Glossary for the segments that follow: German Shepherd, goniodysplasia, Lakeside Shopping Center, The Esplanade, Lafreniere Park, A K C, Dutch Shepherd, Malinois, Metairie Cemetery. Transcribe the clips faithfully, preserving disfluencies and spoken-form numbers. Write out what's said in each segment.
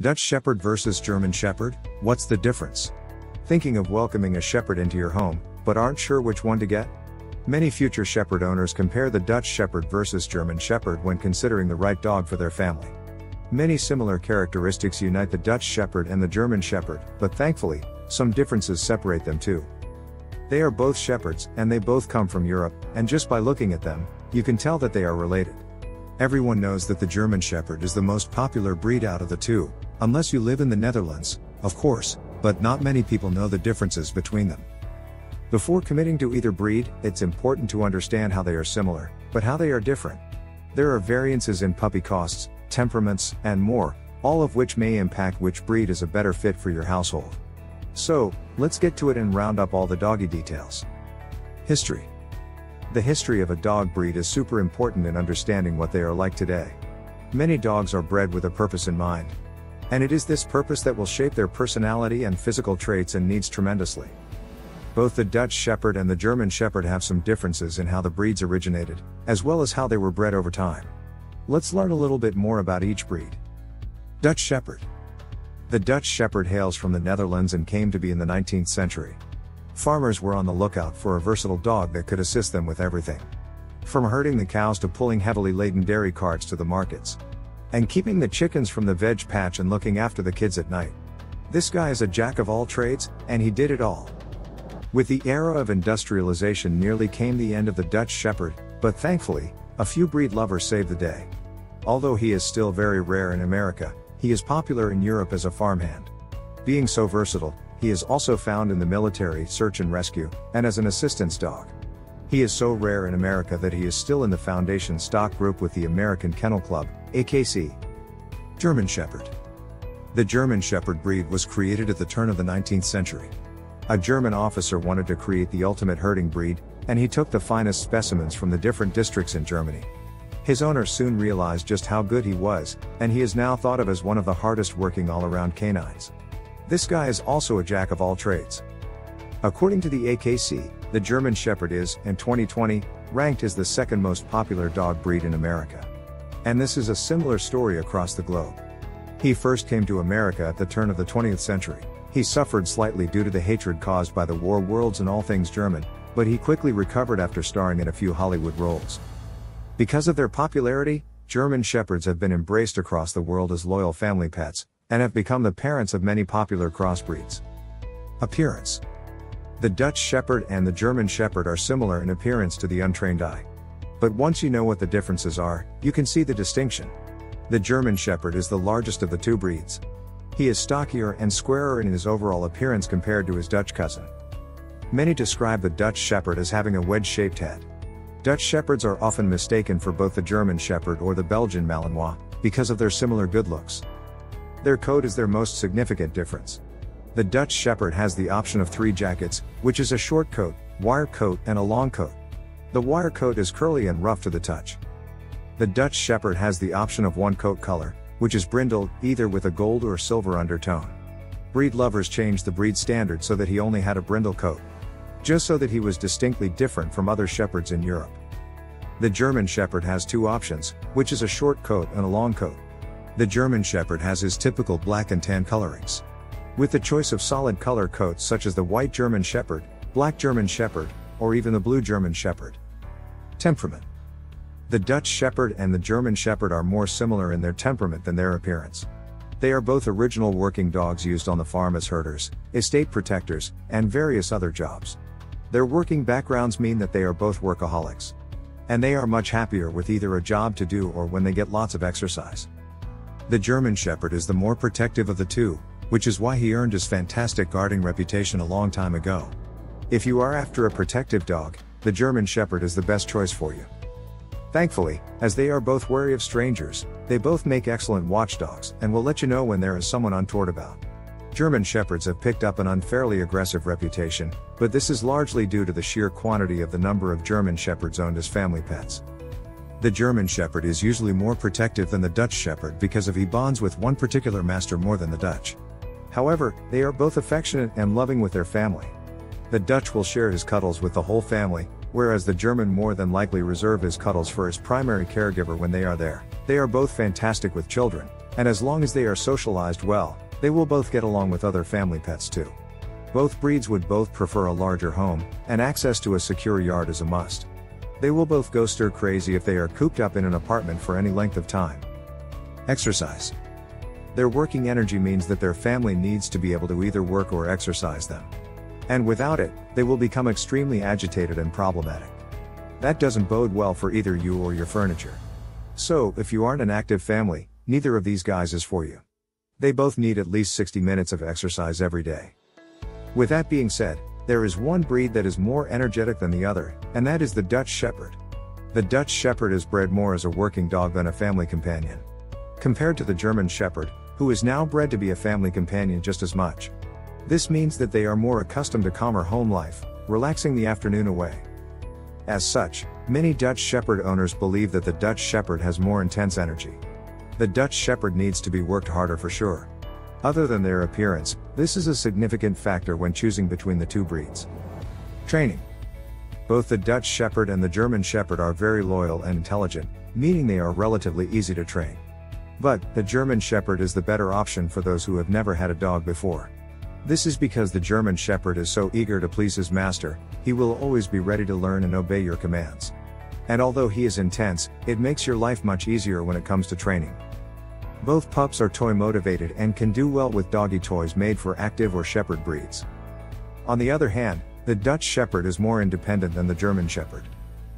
Dutch Shepherd versus German Shepherd, what's the difference? Thinking of welcoming a Shepherd into your home, but aren't sure which one to get? Many future Shepherd owners compare the Dutch Shepherd versus German Shepherd when considering the right dog for their family. Many similar characteristics unite the Dutch Shepherd and the German Shepherd, but thankfully, some differences separate them too. They are both Shepherds, and they both come from Europe, and just by looking at them, you can tell that they are related. Everyone knows that the German Shepherd is the most popular breed out of the two, unless you live in the Netherlands, of course, but not many people know the differences between them. Before committing to either breed, it's important to understand how they are similar, but how they are different. There are variances in puppy costs, temperaments, and more, all of which may impact which breed is a better fit for your household. So, let's get to it and round up all the doggy details. History. The history of a dog breed is super important in understanding what they are like today. Many dogs are bred with a purpose in mind. And it is this purpose that will shape their personality and physical traits and needs tremendously. Both the Dutch Shepherd and the German Shepherd have some differences in how the breeds originated, as well as how they were bred over time. Let's learn a little bit more about each breed. Dutch Shepherd. The Dutch Shepherd hails from the Netherlands and came to be in the nineteenth century. Farmers were on the lookout for a versatile dog that could assist them with everything. From herding the cows to pulling heavily laden dairy carts to the markets. And keeping the chickens from the veg patch and looking after the kids at night. This guy is a jack of all trades, and he did it all. With the era of industrialization nearly came the end of the Dutch Shepherd, but thankfully, a few breed lovers saved the day. Although he is still very rare in America, he is popular in Europe as a farmhand. Being so versatile, he is also found in the military, search and rescue, and as an assistance dog. He is so rare in America that he is still in the foundation stock group with the American Kennel Club, A K C. German Shepherd. The German Shepherd breed was created at the turn of the nineteenth century. A German officer wanted to create the ultimate herding breed, and he took the finest specimens from the different districts in Germany. His owner soon realized just how good he was, and he is now thought of as one of the hardest working all-around canines. This guy is also a jack of all trades. According to the A K C, the German Shepherd is, in twenty twenty, ranked as the second most popular dog breed in America. And this is a similar story across the globe. He first came to America at the turn of the twentieth century. He suffered slightly due to the hatred caused by the war worlds and all things German, but he quickly recovered after starring in a few Hollywood roles. Because of their popularity, German Shepherds have been embraced across the world as loyal family pets, and have become the parents of many popular crossbreeds. Appearance. The Dutch Shepherd and the German Shepherd are similar in appearance to the untrained eye. But once you know what the differences are, you can see the distinction. The German Shepherd is the largest of the two breeds. He is stockier and squarer in his overall appearance compared to his Dutch cousin. Many describe the Dutch Shepherd as having a wedge-shaped head. Dutch Shepherds are often mistaken for both the German Shepherd or the Belgian Malinois, because of their similar good looks. Their coat is their most significant difference. The Dutch Shepherd has the option of three jackets, which is a short coat, wire coat, and a long coat. The wire coat is curly and rough to the touch. The Dutch Shepherd has the option of one coat color, which is brindled, either with a gold or silver undertone. Breed lovers changed the breed standard so that he only had a brindle coat, just so that he was distinctly different from other Shepherds in Europe. The German Shepherd has two options, which is a short coat and a long coat. The German Shepherd has his typical black and tan colorings, with the choice of solid color coats such as the white German Shepherd, black German Shepherd, or even the blue German Shepherd. Temperament. The Dutch Shepherd and the German Shepherd are more similar in their temperament than their appearance. They are both original working dogs used on the farm as herders, estate protectors, and various other jobs. Their working backgrounds mean that they are both workaholics. And they are much happier with either a job to do or when they get lots of exercise. The German Shepherd is the more protective of the two, which is why he earned his fantastic guarding reputation a long time ago. If you are after a protective dog, the German Shepherd is the best choice for you. Thankfully, as they are both wary of strangers, they both make excellent watchdogs and will let you know when there is someone untoward about. German Shepherds have picked up an unfairly aggressive reputation, but this is largely due to the sheer quantity of the number of German Shepherds owned as family pets. The German Shepherd is usually more protective than the Dutch Shepherd because of he bonds with one particular master more than the Dutch. However, they are both affectionate and loving with their family. The Dutch will share his cuddles with the whole family, whereas the German more than likely reserve his cuddles for his primary caregiver when they are there. They are both fantastic with children, and as long as they are socialized well, they will both get along with other family pets too. Both breeds would both prefer a larger home, and access to a secure yard is a must. They will both go stir crazy if they are cooped up in an apartment for any length of time. Exercise. Their working energy means that their family needs to be able to either work or exercise them. And without it, they will become extremely agitated and problematic. That doesn't bode well for either you or your furniture. So, if you aren't an active family, neither of these guys is for you. They both need at least sixty minutes of exercise every day. With that being said, there is one breed that is more energetic than the other, and that is the Dutch Shepherd. The Dutch Shepherd is bred more as a working dog than a family companion, compared to the German Shepherd, who is now bred to be a family companion just as much. This means that they are more accustomed to calmer home life, relaxing the afternoon away. As such, many Dutch Shepherd owners believe that the Dutch Shepherd has more intense energy. The Dutch Shepherd needs to be worked harder for sure. Other than their appearance, this is a significant factor when choosing between the two breeds. Training. Both the Dutch Shepherd and the German Shepherd are very loyal and intelligent, meaning they are relatively easy to train. But, the German Shepherd is the better option for those who have never had a dog before. This is because the German Shepherd is so eager to please his master, he will always be ready to learn and obey your commands. And although he is intense, it makes your life much easier when it comes to training. Both pups are toy motivated and can do well with doggy toys made for active or shepherd breeds. On the other hand, the Dutch Shepherd is more independent than the German Shepherd.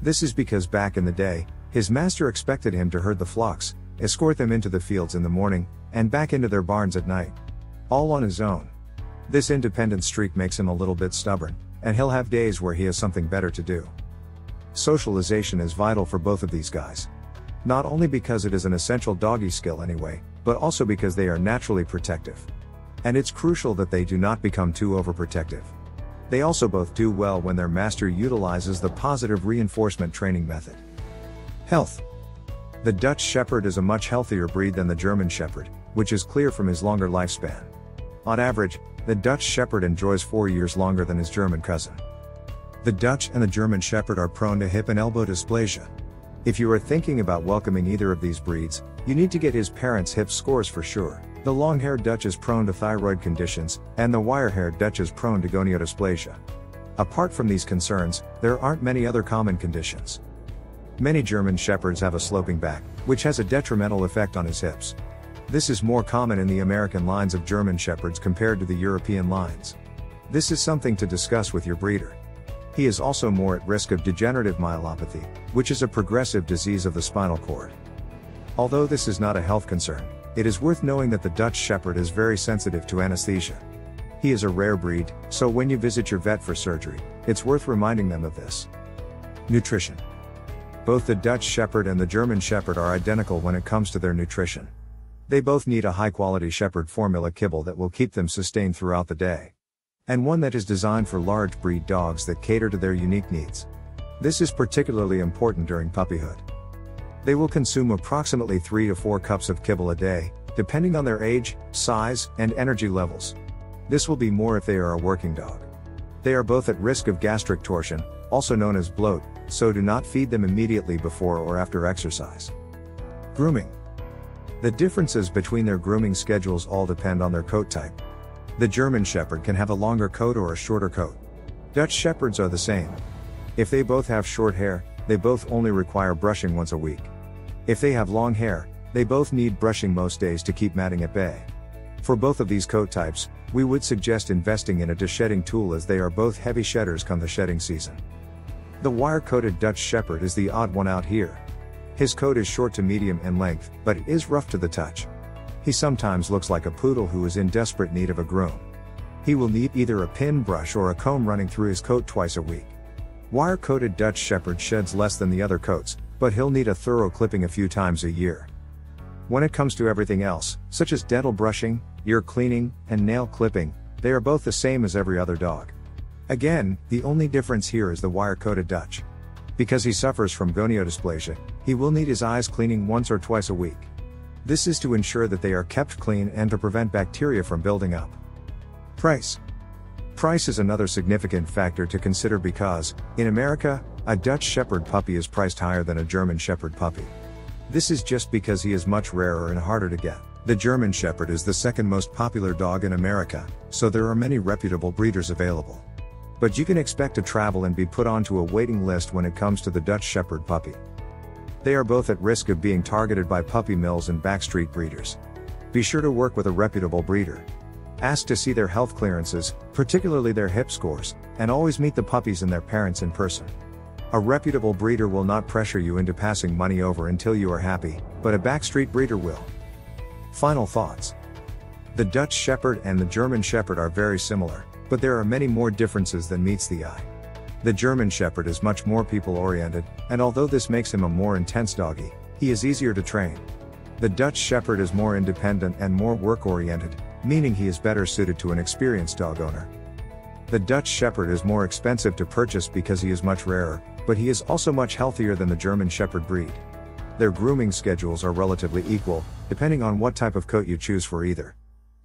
This is because back in the day, his master expected him to herd the flocks, escort them into the fields in the morning, and back into their barns at night. All on his own. This independent streak makes him a little bit stubborn, and he'll have days where he has something better to do. Socialization is vital for both of these guys. Not only because it is an essential doggy skill anyway, but also because they are naturally protective. And it's crucial that they do not become too overprotective. They also both do well when their master utilizes the positive reinforcement training method. Health. The Dutch Shepherd is a much healthier breed than the German Shepherd, which is clear from his longer lifespan. On average, the Dutch Shepherd enjoys four years longer than his German cousin. The Dutch and the German Shepherd are prone to hip and elbow dysplasia. If you are thinking about welcoming either of these breeds, you need to get his parents' hip scores for sure. The long-haired Dutch is prone to thyroid conditions, and the wire-haired Dutch is prone to goniodysplasia. Apart from these concerns, there aren't many other common conditions. Many German Shepherds have a sloping back, which has a detrimental effect on his hips. This is more common in the American lines of German Shepherds compared to the European lines. This is something to discuss with your breeder. He is also more at risk of degenerative myelopathy, which is a progressive disease of the spinal cord. Although this is not a health concern, it is worth knowing that the Dutch Shepherd is very sensitive to anesthesia. He is a rare breed, so when you visit your vet for surgery, it's worth reminding them of this. Nutrition. Both the Dutch Shepherd and the German Shepherd are identical when it comes to their nutrition. They both need a high-quality shepherd formula kibble that will keep them sustained throughout the day, and one that is designed for large breed dogs that cater to their unique needs. This is particularly important during puppyhood. They will consume approximately three to four cups of kibble a day, depending on their age, size, and energy levels. This will be more if they are a working dog. They are both at risk of gastric torsion, also known as bloat, so do not feed them immediately before or after exercise. Grooming. The differences between their grooming schedules all depend on their coat type. The German Shepherd can have a longer coat or a shorter coat. Dutch Shepherds are the same. If they both have short hair, they both only require brushing once a week. If they have long hair, they both need brushing most days to keep matting at bay. For both of these coat types, we would suggest investing in a deshedding tool as they are both heavy shedders come the shedding season. The wire-coated Dutch Shepherd is the odd one out here. His coat is short to medium in length, but it is rough to the touch. He sometimes looks like a poodle who is in desperate need of a groom. He will need either a pin brush or a comb running through his coat twice a week. Wire-coated Dutch Shepherd sheds less than the other coats, but he'll need a thorough clipping a few times a year. When it comes to everything else, such as dental brushing, ear cleaning, and nail clipping, they are both the same as every other dog. Again, the only difference here is the wire-coated Dutch. Because he suffers from goniodysplasia, he will need his eyes cleaning once or twice a week. This is to ensure that they are kept clean and to prevent bacteria from building up. Price. Price is another significant factor to consider because, in America, a Dutch Shepherd puppy is priced higher than a German Shepherd puppy. This is just because he is much rarer and harder to get. The German Shepherd is the second most popular dog in America, so there are many reputable breeders available. But you can expect to travel and be put onto a waiting list when it comes to the Dutch Shepherd puppy. They are both at risk of being targeted by puppy mills and backstreet breeders. Be sure to work with a reputable breeder. Ask to see their health clearances, particularly their hip scores, and always meet the puppies and their parents in person. A reputable breeder will not pressure you into passing money over until you are happy, but a backstreet breeder will. Final thoughts. The Dutch Shepherd and the German Shepherd are very similar, but there are many more differences than meets the eye. The German Shepherd is much more people-oriented, and although this makes him a more intense doggy, he is easier to train. The Dutch Shepherd is more independent and more work-oriented, meaning he is better suited to an experienced dog owner. The Dutch Shepherd is more expensive to purchase because he is much rarer, but he is also much healthier than the German Shepherd breed. Their grooming schedules are relatively equal, depending on what type of coat you choose for either.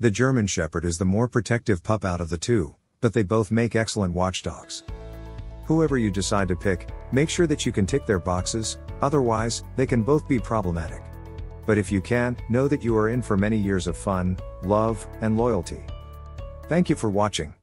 The German Shepherd is the more protective pup out of the two, but they both make excellent watchdogs. Whoever you decide to pick, make sure that you can tick their boxes, otherwise, they can both be problematic. But if you can, know that you are in for many years of fun, love, and loyalty. Thank you for watching.